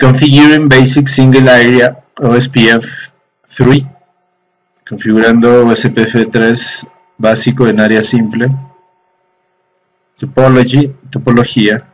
Configuring Basic Single Area OSPF3, configurando OSPF3 básico en área simple. Topology, topología.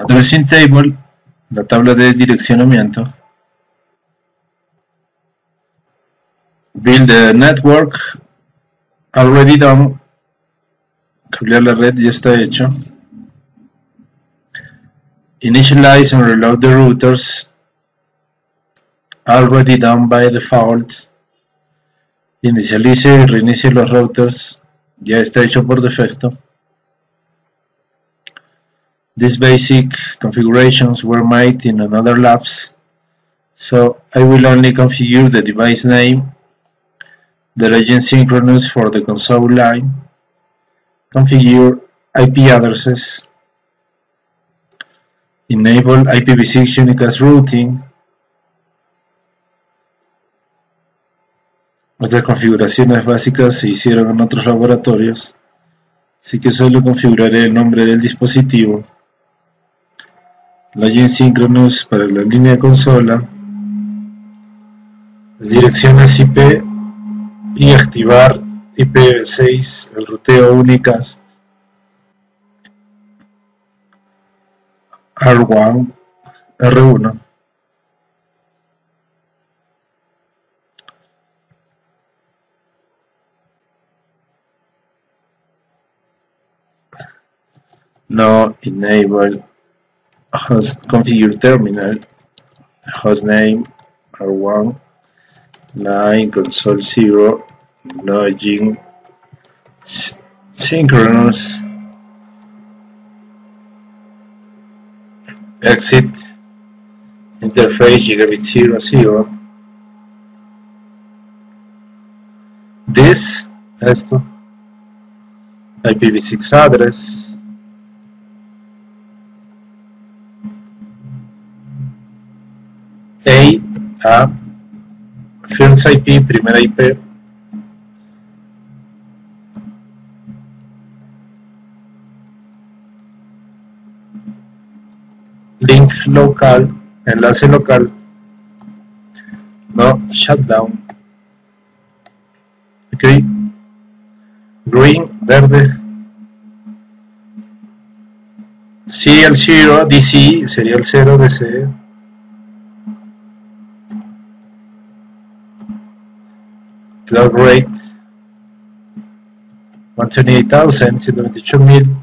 Addressing Table, la tabla de direccionamiento. Build a Network, already done. Cablear la red, ya está hecho. Initialize and reload the routers, already done by default. Inicialice y reinicie los routers, ya está hecho por defecto. These basic configurations were made in another labs, so I will only configure the device name, the region synchronous for the console line, configure IP addresses, enable IPv6 unicast routing, otras configuraciones básicas se hicieron en otros laboratorios, así que solo configuraré el nombre del dispositivo. Login synchronous para la línea de consola, las direcciones IP y activar IPv6, el ruteo unicast, R1, R1. No enable host, configure terminal, hostname R1, line console 0, login synchronous, exit, interface gigabit 0, 0. This, esto, IPv6 address, A, first IP, primera IP, link local, enlace local, no shutdown, ok, green, verde, si el 0, DC, sería el 0, DC, cloud rate 128,000, 128,000,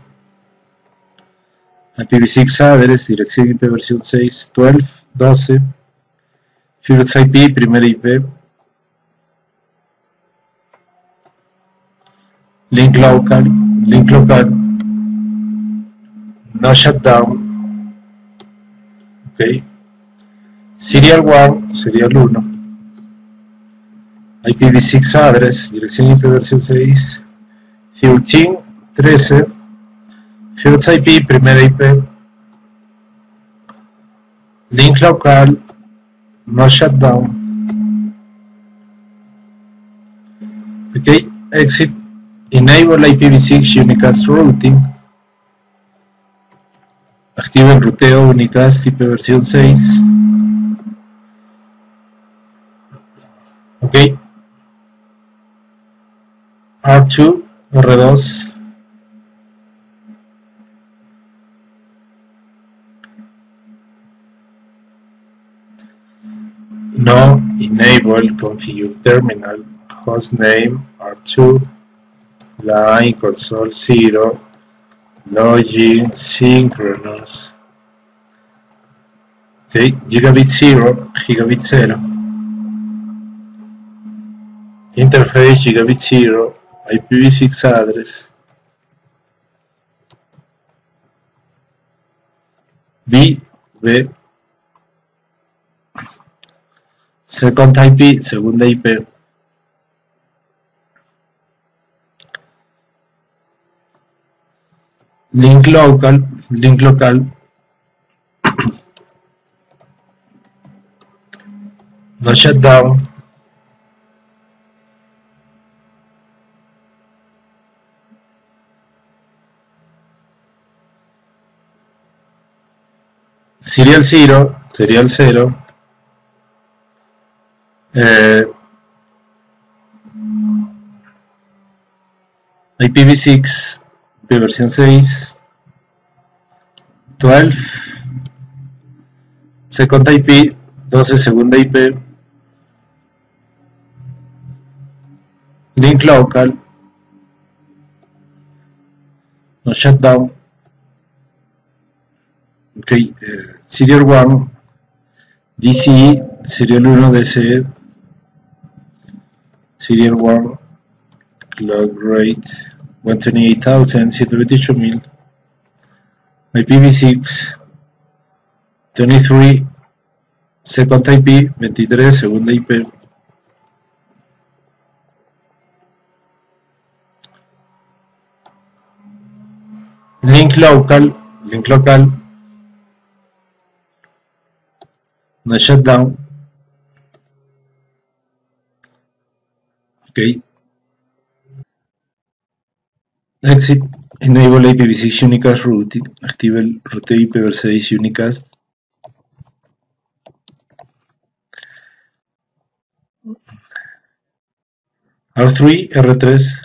IPv6 address, dirección IP versión 6, 12, 12, first IP, primera IP, link local, no shutdown, ok, serial 1, serial 1, IPv6 address, dirección IP versión 6, 13, 13, first IP, primera IP, link local, no shutdown, ok, exit, enable IPv6 unicast routing, activa el ruteo unicast IP versión 6, ok, R2, R2, no enable configure terminal, hostname R2, line console 0, login synchronous, Okay. Gigabit 0, gigabit 0, interface gigabit 0, IPv6 address, B, second IP, segunda IP, link local, no shutdown, serial 0, IPv6 de versión 6, 12, second IP, 12 segunda IP, link local, no shutdown, ok, serial 1, DCE, serial 1 DCE, serial 1, clock rate 128,000, 78000, IPv6, 23, second IP, 23, segunda IP, link local, no shutdown, ok, exit, enable IPv6 unicast routing, activa el ruteo IPv6 unicast, R3, R3,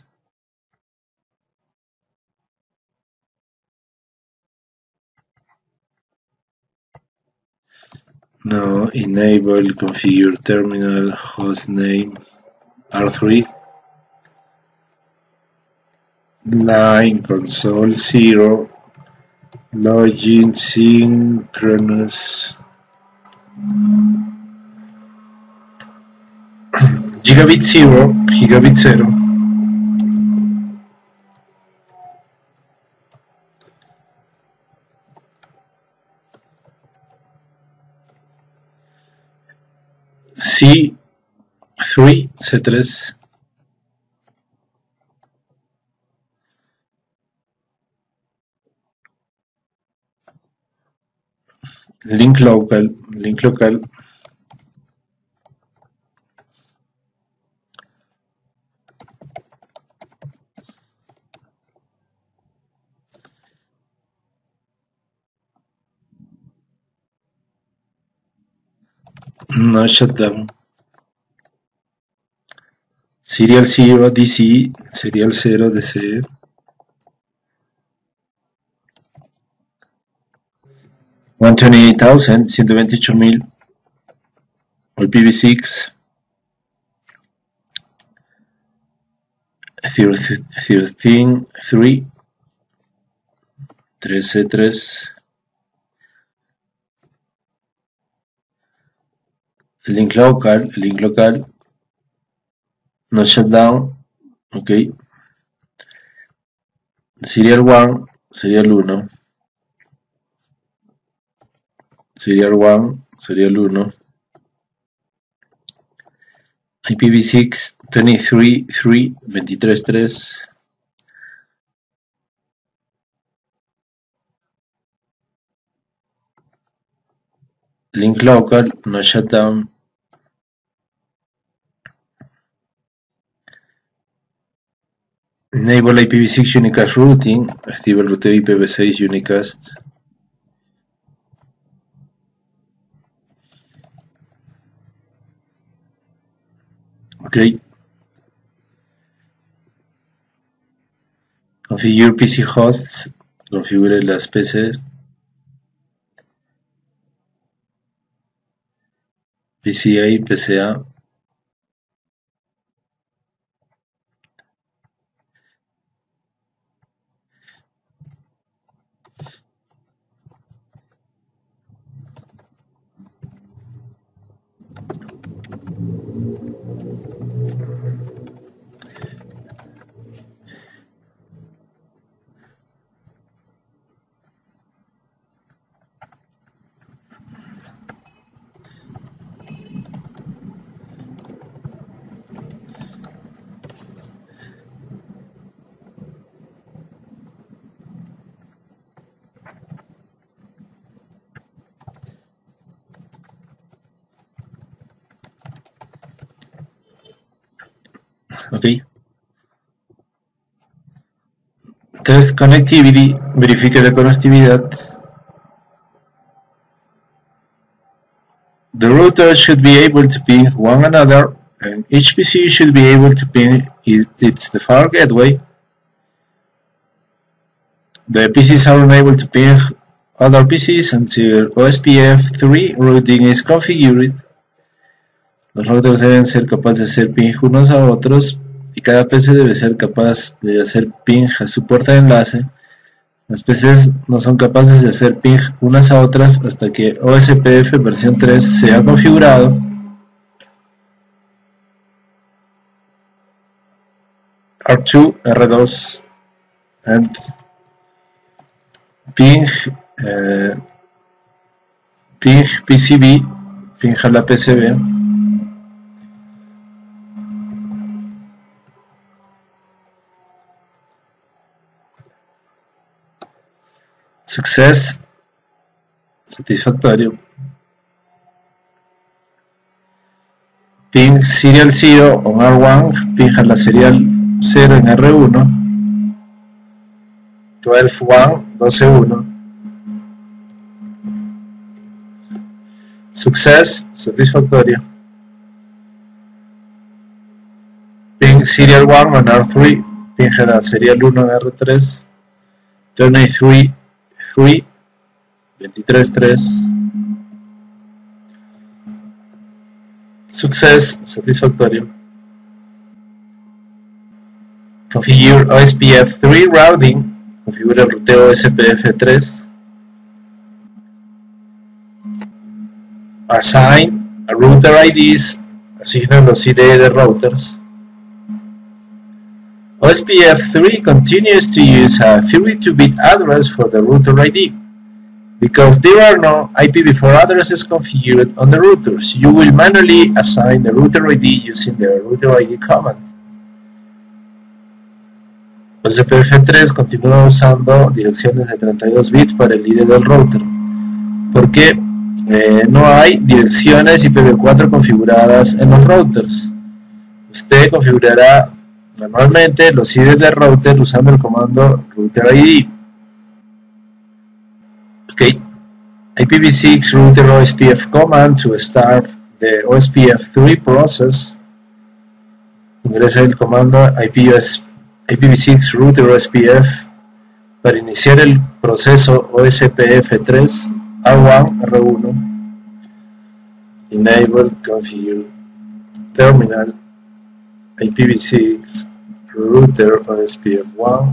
no, enable, configure terminal, hostname, R3, line, console, 0, login, synchronous, gigabit 0, gigabit 0, C3, C3, link local, no shutdown, serial 0 DC, serial 0 DC, $128,000, IPv6, 13.3, 13.3, link local, no shutdown, ok, serial 1, serial 1, IPv6, 23.3, 23.3, link local, no shutdown, enable IPv6 unicast routing, activa el ruteo IPv6 unicast, ok, configure PC hosts, configure las PCs, PCA y PCA, Okay. Test connectivity, verifica la conectividad. The routers should be able to ping one another, and each PC should be able to ping its default gateway. The PCs are unable to ping other PCs until OSPF3 routing is configured. Los routers deben ser capaces de hacer ping unos a otros y cada PC debe ser capaz de hacer ping a su puerta de enlace. Las PCs no son capaces de hacer ping unas a otras hasta que OSPF versión 3 sea configurado. R2, R2 and ping, ping PCB, ping a la PCB. Success, satisfactorio. Ping serial 0 on R1, ping a la serial 0 en R1. 12.1, 12.1. Success, satisfactorio. Ping serial 1 en R3, ping a la serial 1 en R3. 23, 3, 23, 3. Success, satisfactorio. Configure OSPF3 routing. Configura el ruteo SPF3. Assign a router IDs. Asignan los ID de routers. OSPF3 continues to use a 32-bit address for the router ID. Because there are no IPv4 addresses configured on the routers, you will manually assign the router ID using the router ID command. OSPF3 continúa usando direcciones de 32 bits para el ID del router, porque no hay direcciones IPv4 configuradas en los routers. Usted configurará manualmente los IDs del router usando el comando router ID. Okay. IPv6 router OSPF command to start the OSPF3 process. Ingresa el comando IPv6 router OSPF para iniciar el proceso OSPF3 R1 R1. Enable configure terminal IPv6 router OSPF1.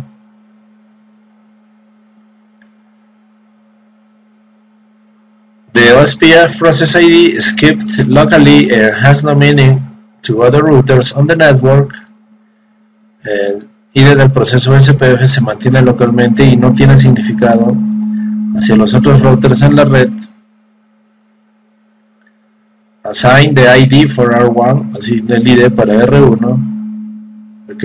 The OSPF process ID is kept locally and has no meaning to other routers on the network. El ID del proceso SPF se mantiene localmente y no tiene significado hacia los otros routers en la red. Assign the ID for R1, asigna el ID para R1. Ok.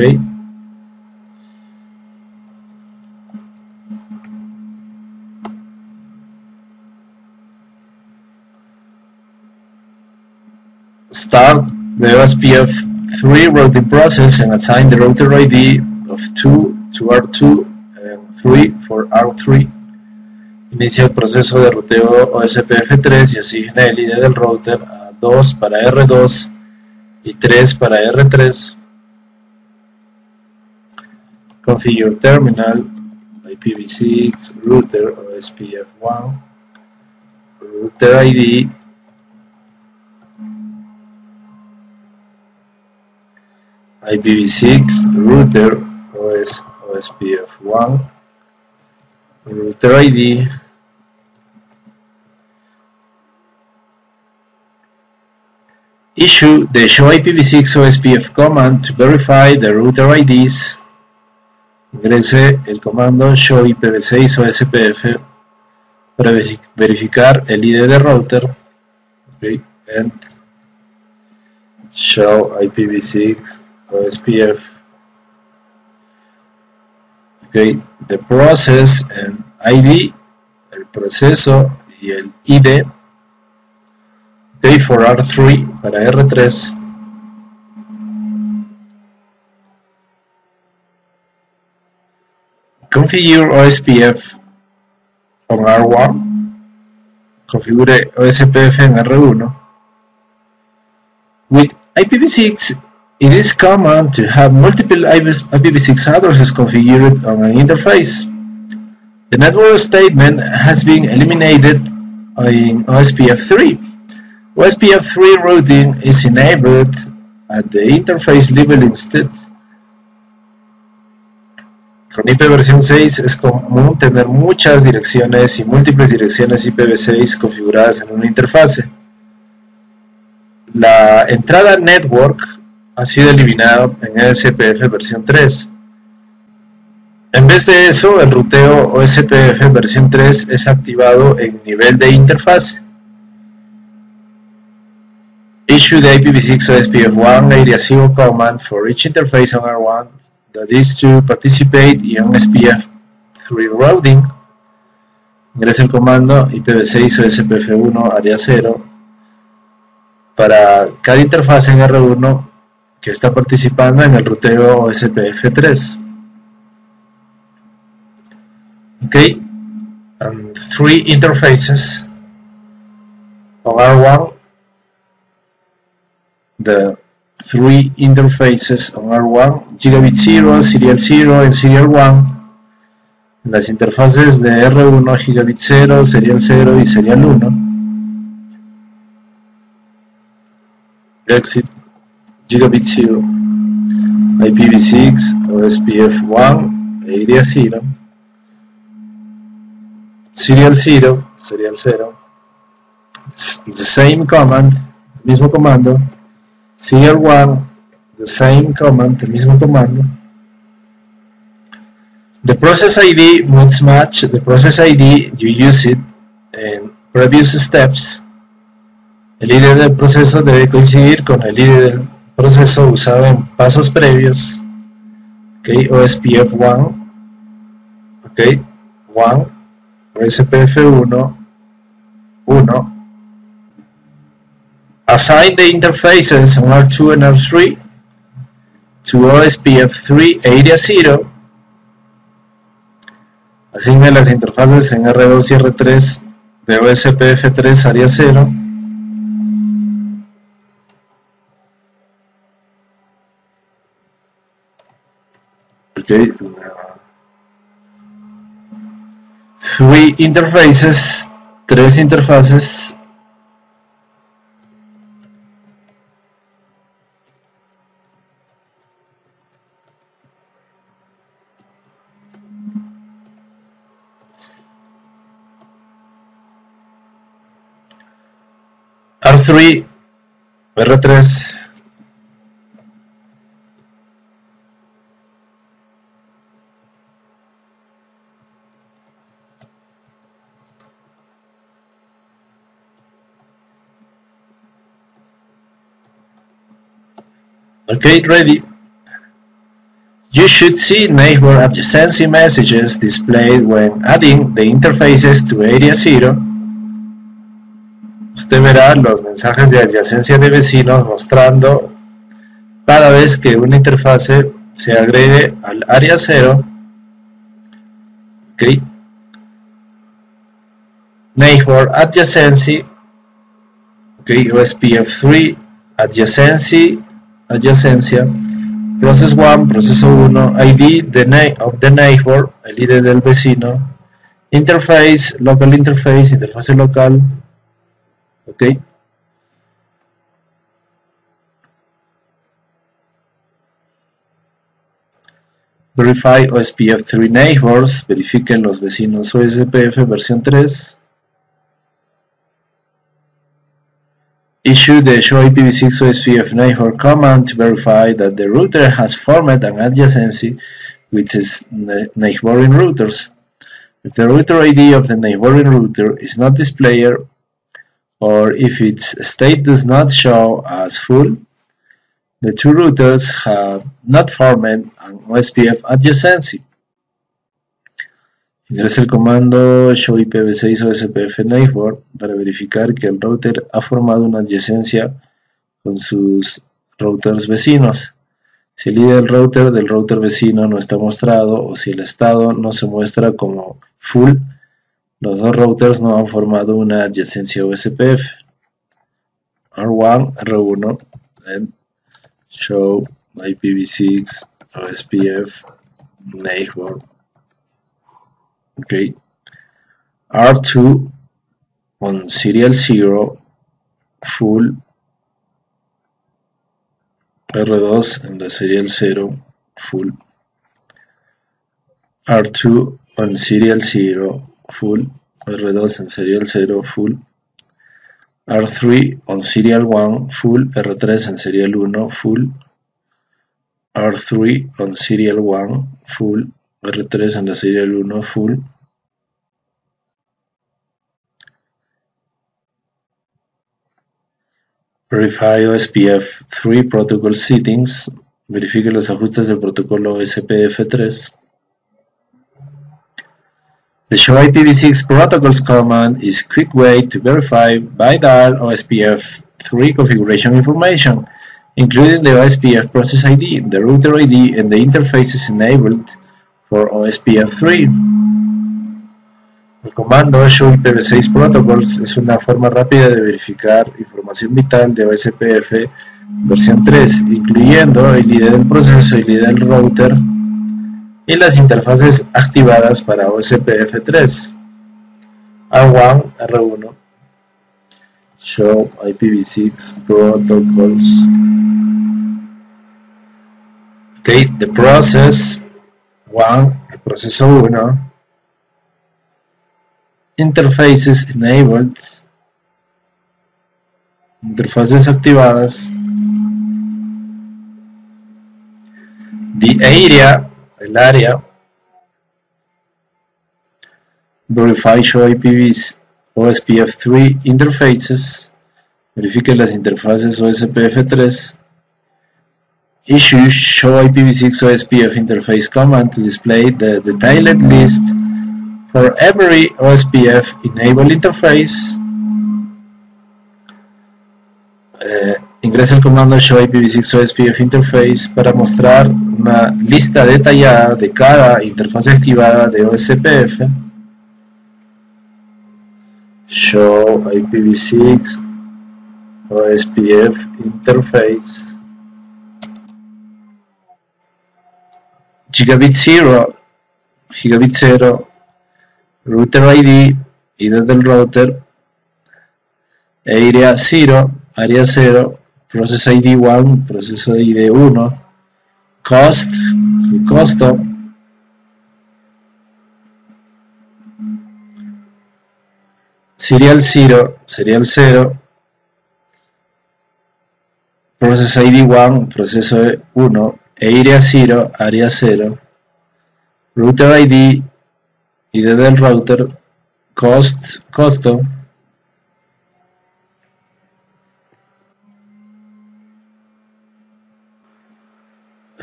Start the OSPF3 routing process and assign the router ID of 2 to R2 and 3 for R3. Inicia el proceso de ruteo OSPF3 y asigna el ID del router a 2 para R2 y 3 para R3. Configure terminal IPv6 router OSPF1 router ID. IPv6 router OSPF1 router ID. Issue the show IPv6 OSPF command to verify the router IDs. Ingrese el comando show IPv6 OSPF para verificar el ID de router. Okay. And show IPv6 OSPF. Okay, the process and ID, el proceso y el ID. Okay, for R3 para R3. Configure OSPF on R1. Configure OSPF en R1. With IPv6, it is common to have multiple IPv6 addresses configured on an interface. The network statement has been eliminated in OSPF3. OSPF3 routing is enabled at the interface level instead. Con IPv6 es común tener muchas direcciones y múltiples direcciones IPv6 configuradas en una interfase. La entrada network ha sido eliminado en OSPF versión 3. En vez de eso, el ruteo OSPF versión 3 es activado en nivel de interfase. Issue the IPv6 OSPF1 area 0 command for each interface on R1 that is to participate in OSPF3 routing. Ingresa el comando IPv6 OSPF1 area 0 para cada interfase en R1 que está participando en el ruteo OSPF3. Ok, and 3 interfaces on R1. The 3 interfaces on R1, Gigabit 0, Serial 0 and Serial 1. En las interfaces de R1, Gigabit 0, Serial 0 y Serial 1. Exit. Gigabit 0, IPv6, OSPF1, Area 0, Serial 0, Serial 0, the same command, el mismo comando, Serial 1, the same command, el mismo comando. The process ID must match the process ID you use it in previous steps. El ID del proceso debe coincidir con el ID del proceso usado en pasos previos. Okay, OSPF1, okay, 1, OSPF1, 1. Assign the interfaces on R2 and R3 to OSPF3 area 0. Asigna las interfaces en R2 y R3 de OSPF3 área 0. Okay. 3 interfaces, 3 interfaces R3, R3. Okay, ready. You should see neighbor adjacency messages displayed when adding the interfaces to area 0. Usted verá los mensajes de adyacencia de vecinos mostrando cada vez que una interfase se agregue al área 0. Okay. Neighbor adjacency. Okay, OSPF3 adjacency. Adyacencia, process 1, proceso 1, ID of the neighbor, el ID del vecino, interface, local interface, interfase local, ok. Verify OSPF3 neighbors, verifiquen los vecinos OSPF versión 3. Issue the show IPv6 OSPF neighbor command to verify that the router has formed an adjacency with its neighboring routers. If the router ID of the neighboring router is not displayed, or if its state does not show as full, the two routers have not formed an OSPF adjacency. Ingresa el comando show IPv6 OSPF neighbor para verificar que el router ha formado una adyacencia con sus routers vecinos. Si el ID del router vecino no está mostrado o si el estado no se muestra como full, los dos routers no han formado una adyacencia OSPF. R1, R1, then show IPv6 OSPF neighbor. Okay. R2 on serial 0 full, R2 en la serial 0 full, R2 on serial 0 full, R2 en serial 0 full, R3 on serial 1 full, R3 en serial 1 full, R3 on serial 1 full, R3 en la serial 1 full, Verify OSPF3 Protocol Settings. Verifique los ajustes del protocolo OSPF3. The Show IPv6 Protocols command is a quick way to verify vital OSPF3 configuration information, including the OSPF process ID, the router ID, and the interfaces enabled for OSPF3. El comando Show IPv6 Protocols es una forma rápida de verificar información vital de OSPF versión 3, incluyendo el ID del proceso, el ID del router y las interfaces activadas para OSPF3. R1, R1, Show IPv6 Protocols. Okay, the process 1, el proceso 1. Interfaces enabled, interfaces activadas, the area, el área, verify show IPVs OSPF3 interfaces, verifique las interfaces OSPF3, issue show IPv6 OSPF interface command to display the detailed list for every OSPF enabled interface. Ingresa el comando show IPv6 OSPF interface para mostrar una lista detallada de cada interfaz activada de OSPF. Show IPv6 OSPF interface. Gigabit 0, Gigabit 0, router ID, ID del router, area 0, área 0, process ID 1, proceso ID 1, cost, el costo, serial 0, serial 0, process ID 1, proceso 1, area 0, área 0, router ID, ID del router, cost, costo,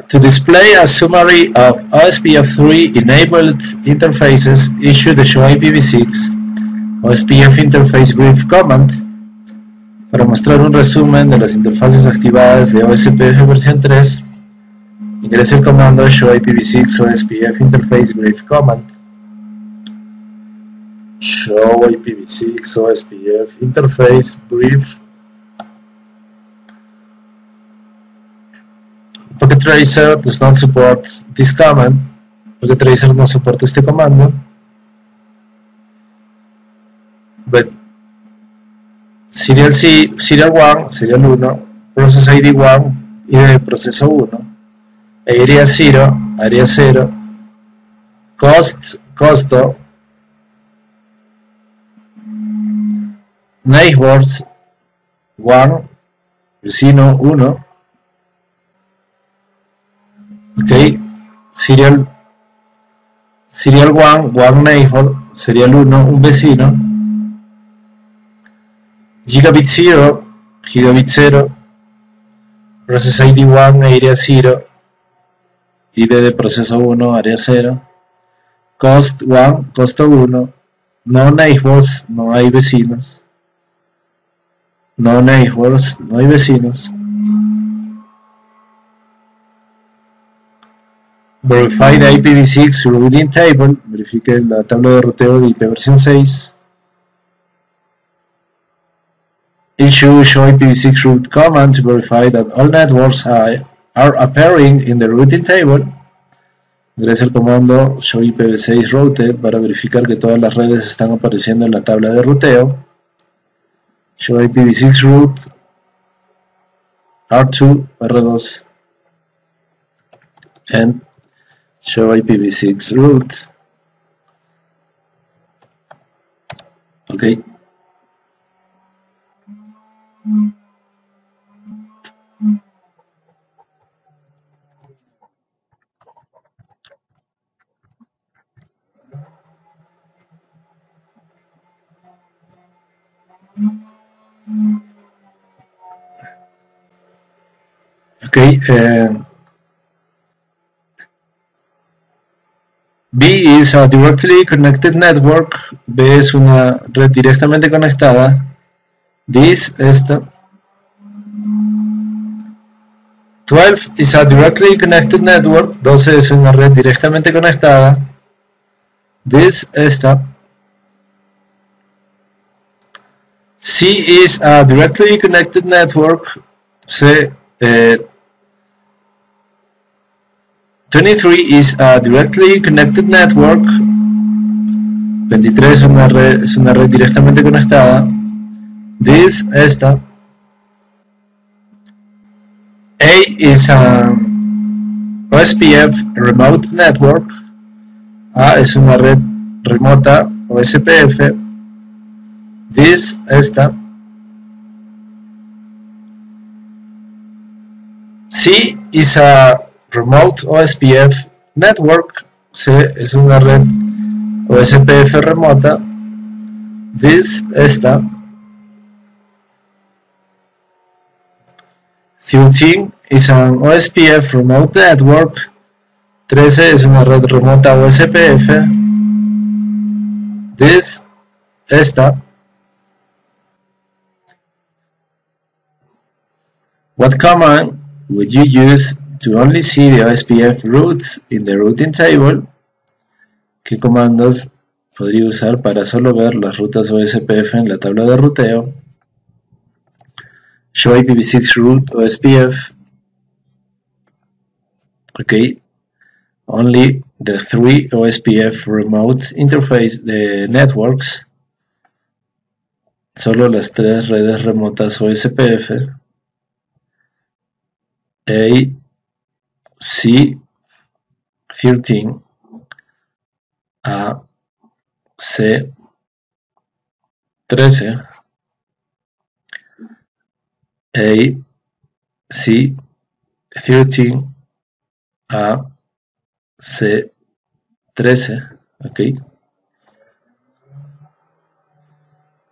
to display a summary of OSPF3 enabled interfaces, issue the show IPv6 OSPF interface brief command. Para mostrar un resumen de las interfaces activadas de OSPF versión 3, ingrese el comando show IPv6 OSPF interface brief command. Show IPv6 OSPF interface brief. Packet Tracer does not support this command. Packet Tracer no soporta este comando. But serial C, serial 1, serial 1, process ID 1, ID proceso 1, area 0, área 0, cost, costo, neighbors 1, vecino 1, ok, serial 1, 1 neighbor, serial 1, un vecino, gigabit 0, gigabit 0, process ID 1, area 0, ID de proceso 1, área 0, cost 1, costo 1, no neighbors, no hay vecinos, no neighbors, no hay vecinos. Verify the IPv6 routing table, verifique la tabla de ruteo de IP versión 6. Issue show IPv6 route command to verify that all networks are appearing in the routing table. Ingresa el comando show IPv6 route para verificar que todas las redes están apareciendo en la tabla de ruteo. Show IPv6 route R2 R2 and show IPv6 route. Ok. B is a directly connected network. B es una red directamente conectada. This, esta. 12 is a directly connected network. 12 es una red directamente conectada. This, esta. C is a directly connected network. C, 23 is a directly connected network. 23 es una red directamente conectada. This, esta. A is a OSPF remote network. A es una red remota OSPF. This, esta. C is a Remote OSPF Network. C es una red OSPF remota. This, esta. 13 is an OSPF Remote Network. 13 es una red remota OSPF. This, esta. What command would you use to only see the OSPF routes in the routing table? ¿Qué comandos podría usar para solo ver las rutas OSPF en la tabla de ruteo? Show IPv6 route OSPF. Ok. Only the 3 OSPF remote interface networks. Solo las 3 redes remotas OSPF. A, C, 13, A, C, 13, A, C, 13, A, C, 13, okay.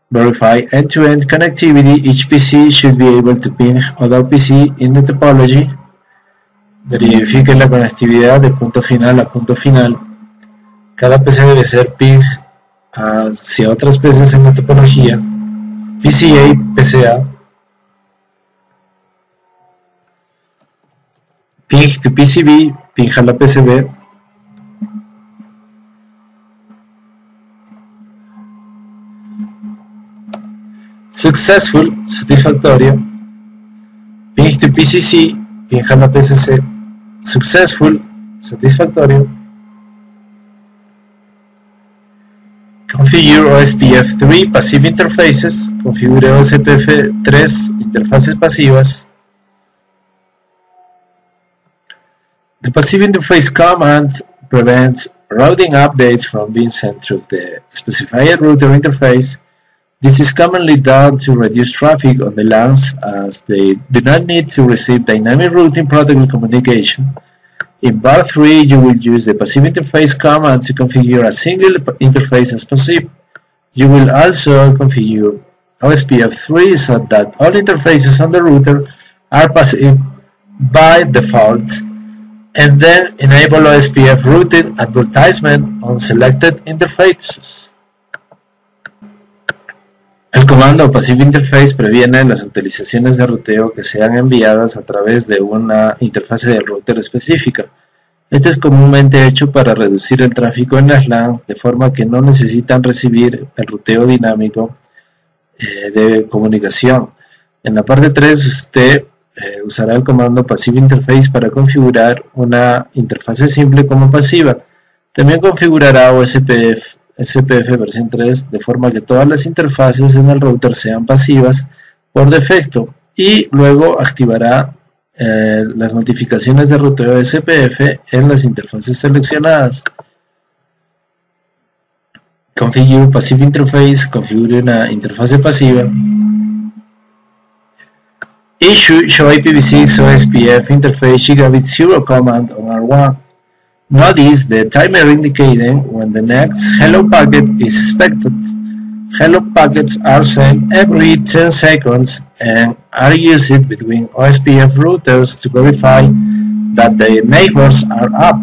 Verify end-to-end connectivity. Each PC should be able to ping other PC in the topology. Verifique la conectividad de punto final a punto final. Cada PC debe ser ping hacia otras PCs en la topología. PCA, PCA. Ping to PCB, ping a la PCB. Successful, satisfactorio. Ping to PCC, ping a la PCC. Successful, satisfactorio. Configure OSPF3 passive interfaces. Configure OSPF3 interfaces pasivas. The passive interface command prevents routing updates from being sent through the specified router interface. This is commonly done to reduce traffic on the LANs, as they do not need to receive dynamic routing protocol communication. In bar 3, you will use the passive interface command to configure a single interface as passive. You will also configure OSPF3 so that all interfaces on the router are passive by default, and then enable OSPF routing advertisement on selected interfaces. El comando Passive Interface previene las actualizaciones de ruteo que sean enviadas a través de una interfase de router específica, Esto es comúnmente hecho para reducir el tráfico en las LANs de forma que no necesitan recibir el ruteo dinámico de comunicación. En la parte 3 usted usará el comando Passive Interface para configurar una interfase simple como pasiva. También configurará OSPF versión 3 de forma que todas las interfaces en el router sean pasivas por defecto, y luego activará las notificaciones de ruteo SPF en las interfaces seleccionadas. Configure Passive Interface, configure una interfase pasiva. Issue show IPv6 OSPF interface gigabit 0 command on R1. Notice the timer indicating when the next hello packet is expected. Hello packets are sent every 10 seconds and are used between OSPF routers to verify that the neighbors are up.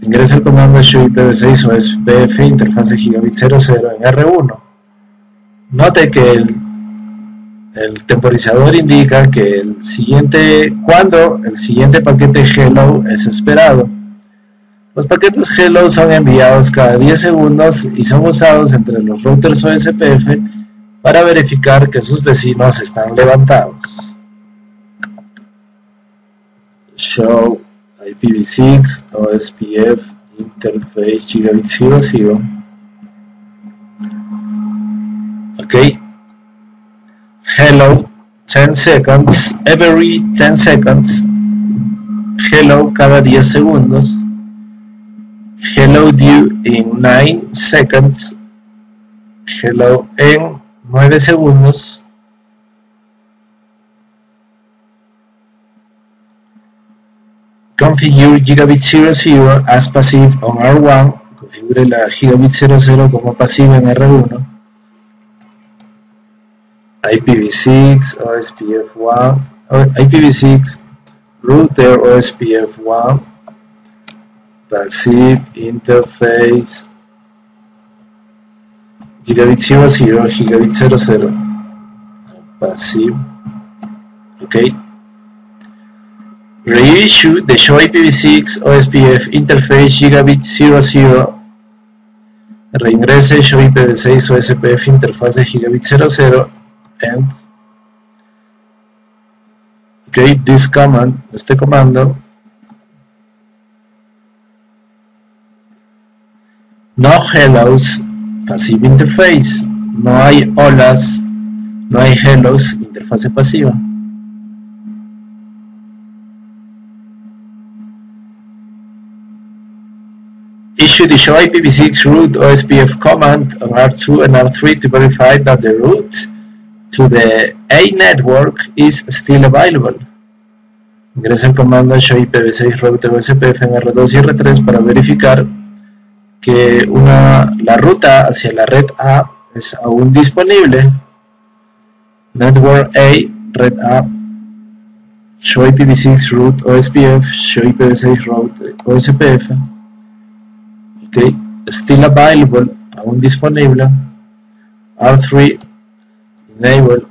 Ingresa el comando show IPv6 OSPF interfase gigabit 00 en R1. Note que el temporizador indica que cuando el siguiente paquete hello es esperado. Los paquetes hello son enviados cada 10 segundos y son usados entre los routers OSPF para verificar que sus vecinos están levantados. Show IPv6 OSPF interface gigabit 00. Ok. Hello 10 seconds, every 10 seconds. Hello cada 10 segundos. Hello due in 9 seconds. Hello en 9 segundos. Configure gigabit 00 as passive on R1. Configure la gigabit 00 como pasiva en R1. IPv6 OSPF1 IPv6 router OSPF1 passive interface gigabit 00 gigabit 00 passive. Ok, reissue the show IPv6 OSPF interface gigabit 00. Reingrese show IPv6 OSPF interface gigabit 00. Okay, this command, este comando no hellos passive interface, no hay holas, no hay hellos interfase pasiva. Issue the show IPv6 root OSPF command on R2 and R3 to verify that the root to the A network is still available. Ingresa el comando show IPv6 router OSPF en R2 y R3 para verificar que la ruta hacia la red A es aún disponible. Network A, red A, show IPv6 root OSPF, show IPv6 router OSPF. Ok, still available, aún disponible. R3, enable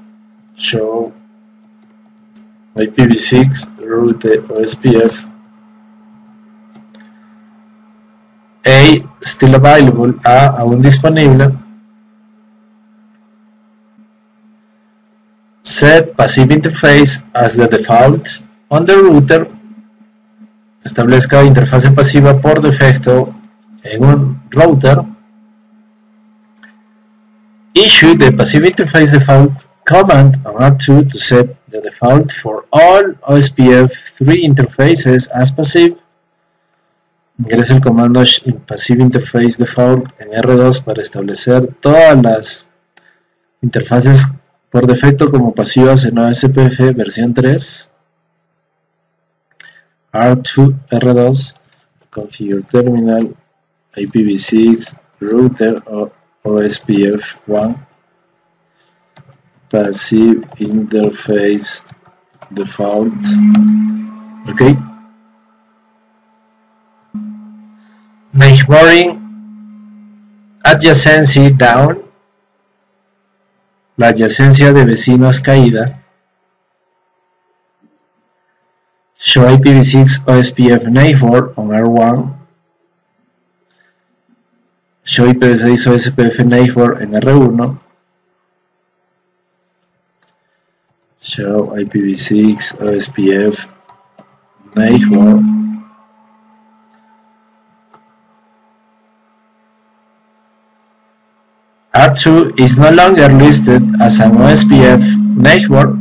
show IPv6 root OSPF A still available, A aún disponible. Set passive interface as the default on the router. Establezca interfase pasiva por defecto en un router. Issue the passive interface default command on R2 to set the default for all OSPF3 interfaces as passive. Ingresa el comando passive interface default en R2 para establecer todas las interfaces por defecto como pasivas en OSPF versión 3. R2 R2 configure terminal IPv6 router OSPF1 passive interface default. Ok, neighboring adjacency down, la adyacencia de vecinos caída. show IPv6 OSPF94 on R1, show IPv6 OSPF94 en R1, show IPv6 OSPF94 R2 is no longer listed as an OSPF neighbor.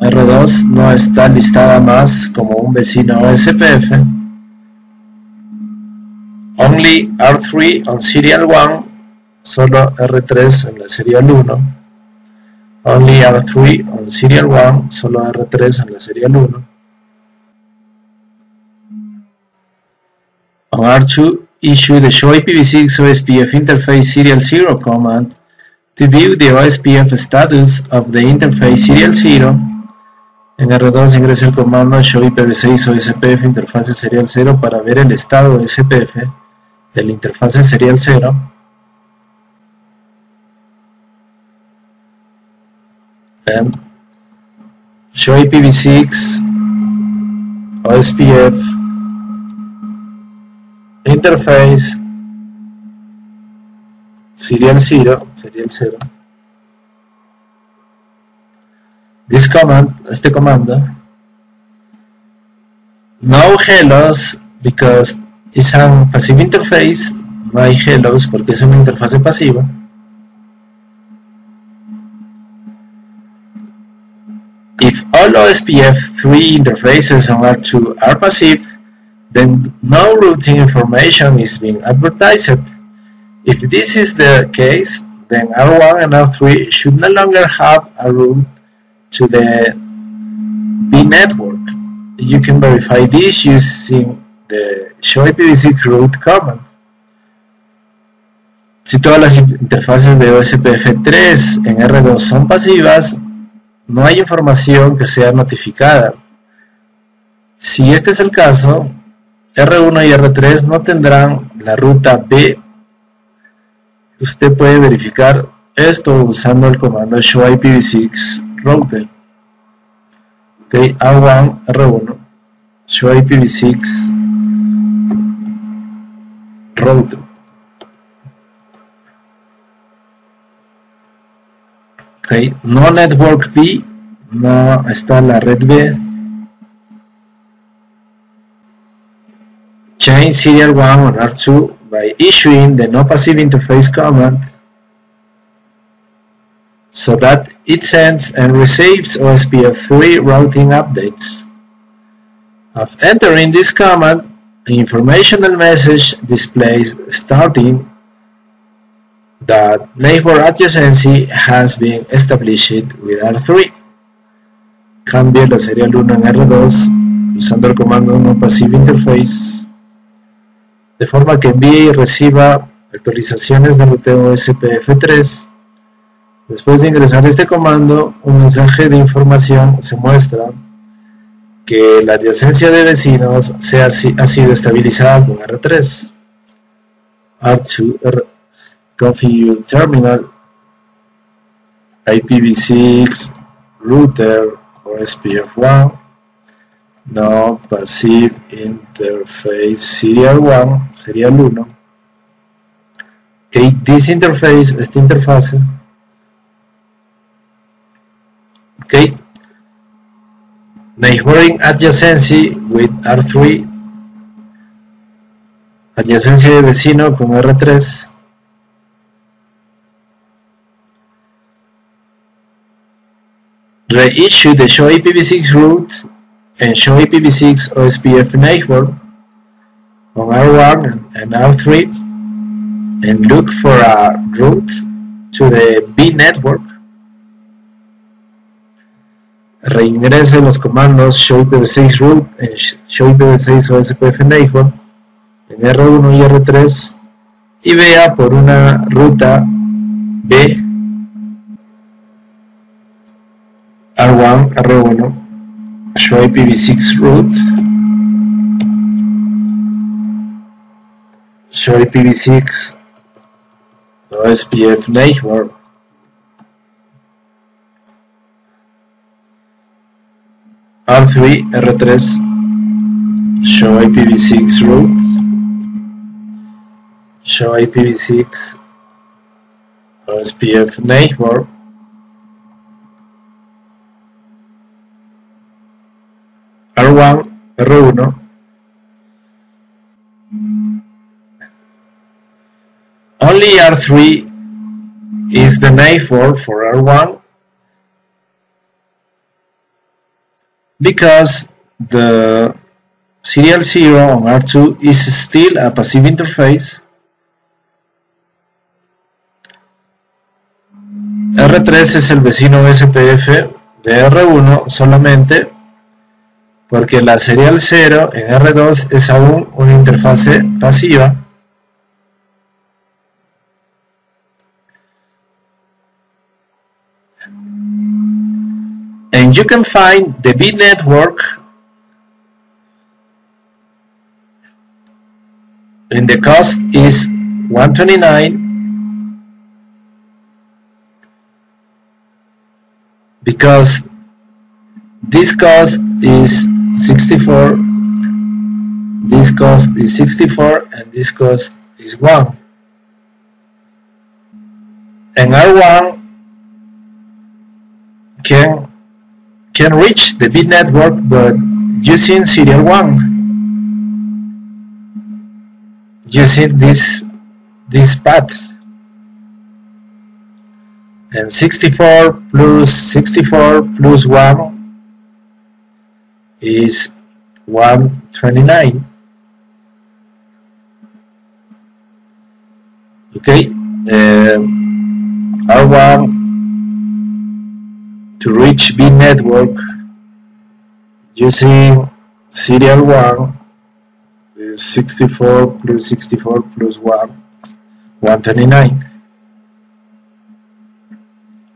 R2 no está listada más como un vecino OSPF. Only R3 on serial 1, solo R3 en la serial 1. Only R3 on serial 1, solo R3 en la serial 1. On R2, issue the show IPv6 OSPF interface serial 0 command to view the OSPF status of the interface serial 0. En R2 ingresa el comando show IPv6 OSPF interfase serial 0 para ver el estado OSPF de la interfase serial 0. Then show IPv6 OSPF interface serial 0. This command, este comando, no hellos because it's a passive interface, no hay hellos porque es una interfase pasiva. If all OSPF3 interfaces on R2 are passive, then no routing information is being advertised. If this is the case, then R1 and R3 should no longer have a route to the B network. You can verify this using the show IPv6 route command. Si todas las interfaces de OSPF3 en R2 son pasivas, no hay información que sea notificada. Si este es el caso, R1 y R3 no tendrán la ruta B. Usted puede verificar esto usando el comando show IPv6 router. Ok, R1, R1, show IPv6 router. Ok, no network B, no está la red B. Change serial 1 on R2 by issuing the no passive interface command so that it sends and receives OSPF3 routing updates. After entering this command, an informational message displays starting that neighbor adjacency has been established with R3. Cambia la serial 1 en R2 usando el comando no passive interface, de forma que envíe y reciba actualizaciones del ruteo OSPF3. Después de ingresar este comando, un mensaje de información se muestra que la adyacencia de vecinos ha sido estabilizada con R3. R2 configure terminal IPv6 router OSPF1 no passive interface serial 1 serial 1. Ok, this interface, esta interfase. Ok, neighboring adjacency with R3, adyacencia de vecino con R3. Reissue the show IPv6 route and show IPv6 OSPF neighbor on R1 and R3 and look for a route to the B network. Reingrese los comandos show IPv6 route and show IPv6 OSPF neighbor en R1 y R3 y vea por una ruta B. R1, R1, show IPv6 route, show IPv6 OSPF neighbor, R3, R3, show IPv6 routes, show IPv6 OSPF neighbor, R1, R1, only R3 is the neighbor for R1 because the serial 0 on R2 is still a passive interface. R3 es el vecino SPF de R1 solamente porque la serial 0 en R2 es aún una interfase pasiva. And you can find the B network and the cost is 129 because this cost is 64, this cost is 64, and this cost is 1. And R1 can reach the B network but using serial 1, using this path. And 64 plus 1 is 129. Okay, R1 to reach B network using serial 1 is 64 plus 1, 129.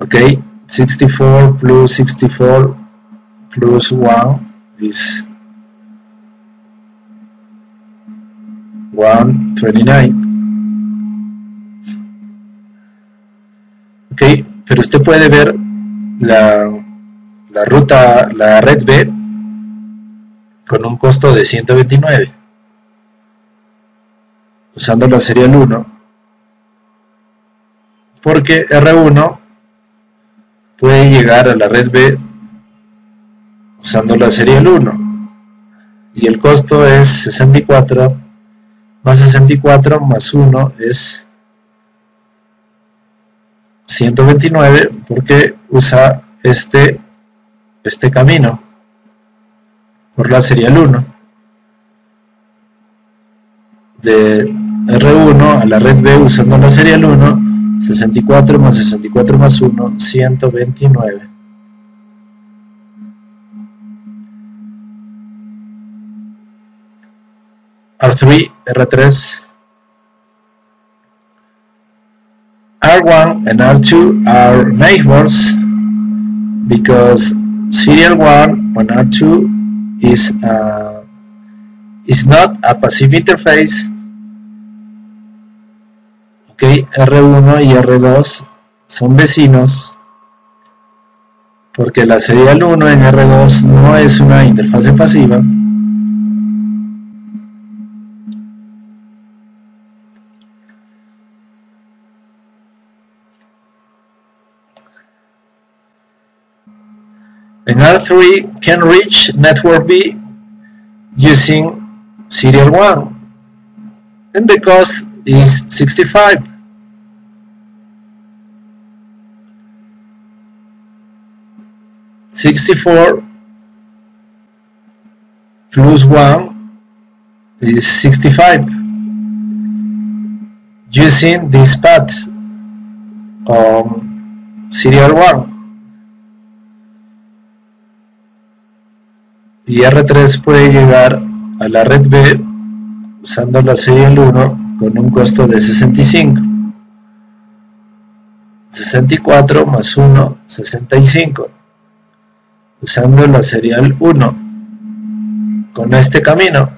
Okay, 64 plus 64 plus 1 is 129. Okay, pero usted puede ver la ruta, la red B, con un costo de 129, usando la serial 1, porque R1 puede llegar a la red B usando la serial 1 y el costo es 64 más 64 más 1 es 129 porque usa este camino por la serial 1 de R1 a la red B usando la serial 1. 64 más 64 más 1, 129. R3, R3. R1 and R2 are neighbors because serial 1 on R2 is not a passive interface. Okay, R1 y R2 son vecinos porque la serial 1 en R2 no es una interfase pasiva. And R3 can reach network B using serial 1 and the cost is 65. Sixty-four plus 1 is 65. Using this path on serial 1. Y R3 puede llegar a la red B usando la serial 1 con un costo de 65. 64 más 1, 65. Usando la serial 1 con este camino.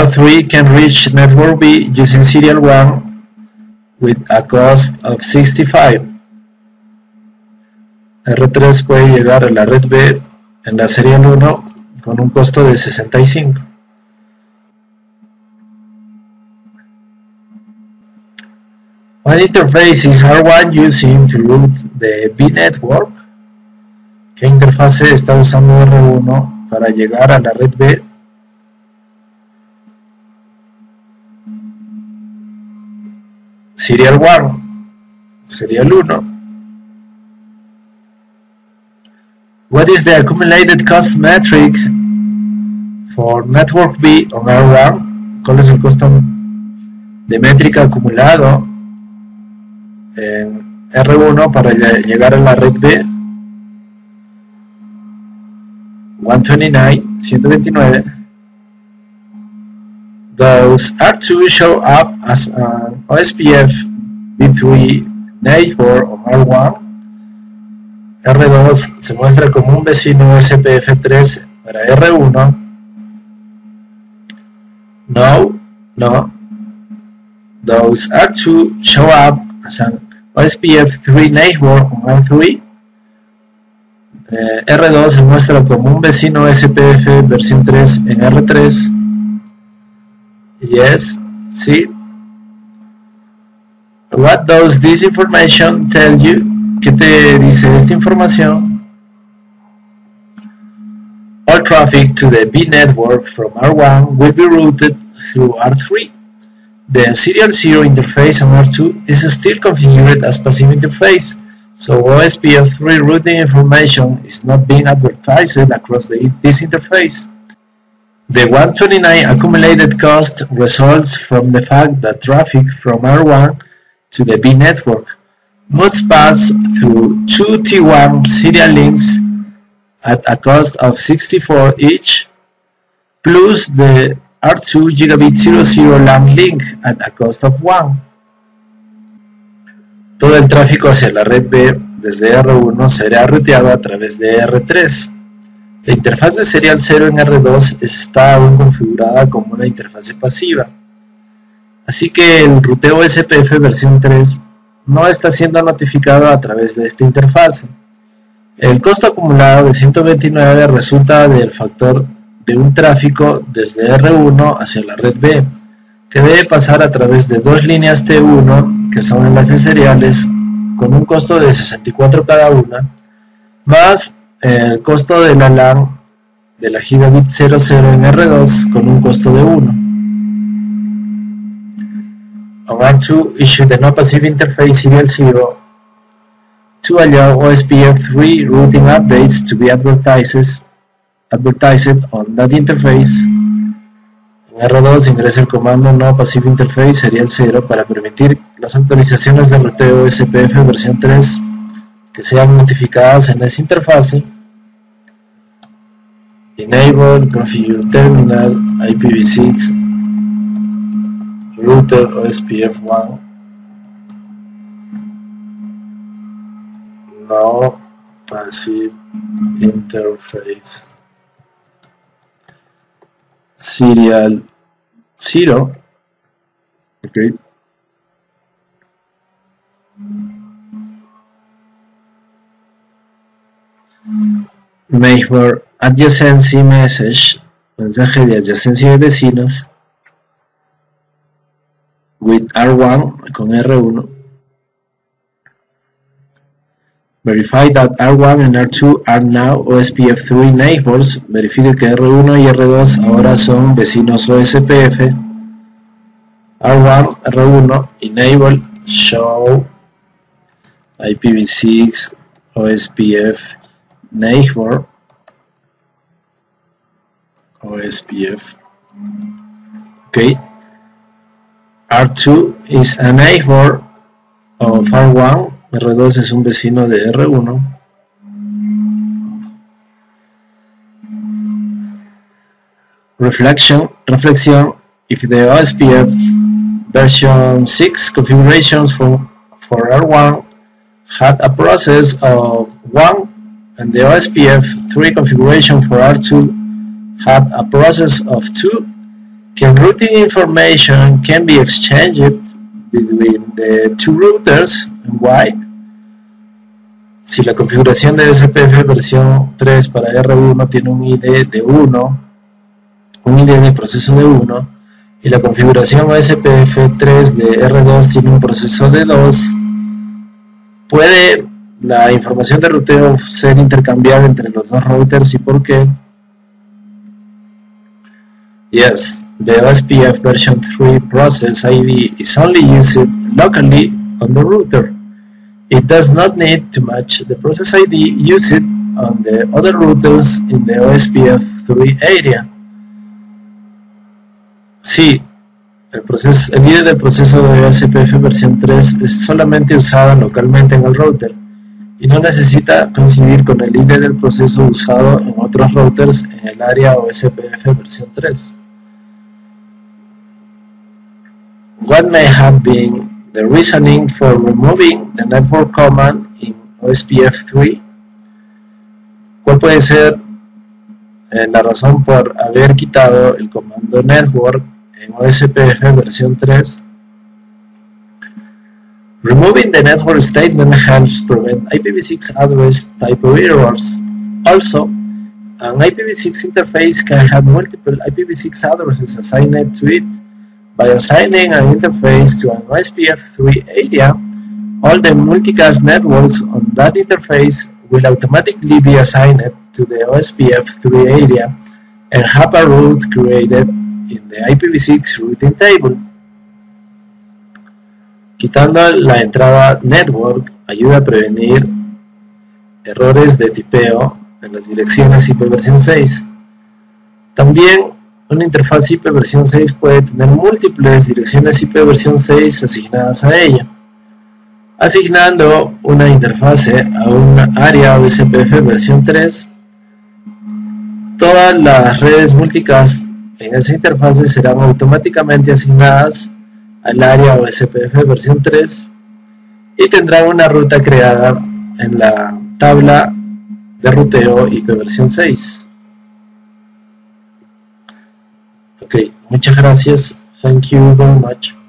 R3 can reach network B using serial 1 with a cost of 65. R3 puede llegar a la red B en la serial 1 con un costo de 65. One interface is R1 using to route the B network. ¿Qué interfase está usando R1 para llegar a la red B? Serial 1, serial 1. What is the accumulated cost metric for network B on R1? ¿Cuál es el costo de métrica acumulado en R1 para llegar a la red B? 129. Those R2 show up as an OSPFv3 neighbor on R1. R2 se muestra como un vecino OSPF3 para R1. No. Those R2 show up as an OSPF3 neighbor on R3. R2 se muestra como un vecino OSPF versión 3 en R3. Sí. What does this information tell you? ¿Qué te dice esta información? All traffic to the B network from R1 will be routed through R3. The serial 0 interface on R2 is still configured as passive interface, so OSPF3 routing information is not being advertised across this interface. The 129 accumulated cost results from the fact that traffic from R1 to the B network must pass through two T1 serial links at a cost of 64 each, plus the R2 gigabit 00 LAN link at a cost of 1. Todo el tráfico hacia la red B desde R1 será ruteado a través de R3. La interfaz de serial 0 en R2 está aún configurada como una interfase pasiva, así que el ruteo SPF versión 3 no está siendo notificado a través de esta interfase. El costo acumulado de 129 resulta del factor de un tráfico desde R1 hacia la red B, que debe pasar a través de dos líneas T1 que son enlaces seriales con un costo de 64 cada una, más el costo de la LAN de la gigabit 00 en R2 con un costo de 1. On R2, issue the no-passive interface serial 0 to allow OSPF3 routing updates to be advertised on that interface. En R2 ingresa el comando no-passive interface serial 0 para permitir las actualizaciones de ruteo SPF versión 3 que sean notificadas en esa interfase. Enable Configure Terminal IPv6 Router OSPF1. No Passive Interface Serial 0. Okay. Neighbor Adjacency Message, mensaje de adyacencia de vecinos, with R1 con R1. Verify that R1 and R2 are now OSPF3 neighbors. Verifique que R1 y R2 ahora son vecinos OSPF. R1, R1, enable show IPv6 OSPF neighbor OSPF. Okay. R2 is a neighbor of R1. R2 es un vecino de R1. Reflection. If the OSPF version 6 configurations for R1 had a process of 1 and the OSPF3 configuration for R2 had a process of 2, Can routing information can be exchanged between the two routers and why? Si la configuración de OSPF versión 3 para R1 tiene un ID de 1, un ID de proceso de 1, y la configuración OSPF3 de R2 tiene un proceso de 2, ¿puede la información de ruteo ser intercambiada entre los dos routers y por qué? Yes, the OSPF version 3 process ID is only used locally on the router. It does not need to match the process ID used on the other routers in the OSPF3 area. Sí, el ID del proceso de OSPF versión 3 es solamente usado localmente en el router y no necesita coincidir con el ID del proceso usado en otros routers en el área OSPF versión 3. What may have been the reasoning for removing the network command in OSPF3? ¿Cuál puede ser la razón por haber quitado el comando network en OSPF versión 3? Removing the network statement helps prevent IPv6 address type of errors. Also, an IPv6 interface can have multiple IPv6 addresses assigned to it. By assigning an interface to an OSPF3 area, all the multicast networks on that interface will automatically be assigned to the OSPF3 area and have a route created in the IPv6 routing table. Quitando la entrada network ayuda a prevenir errores de tipeo en las direcciones IP versión 6. También una interfaz IP versión 6 puede tener múltiples direcciones IP versión 6 asignadas a ella. Asignando una interfase a una área OSPF versión 3, todas las redes multicast en esa interfase serán automáticamente asignadas al área OSPF versión 3 y tendrán una ruta creada en la tabla de ruteo IP versión 6. Ok, muchas gracias. Thank you very much.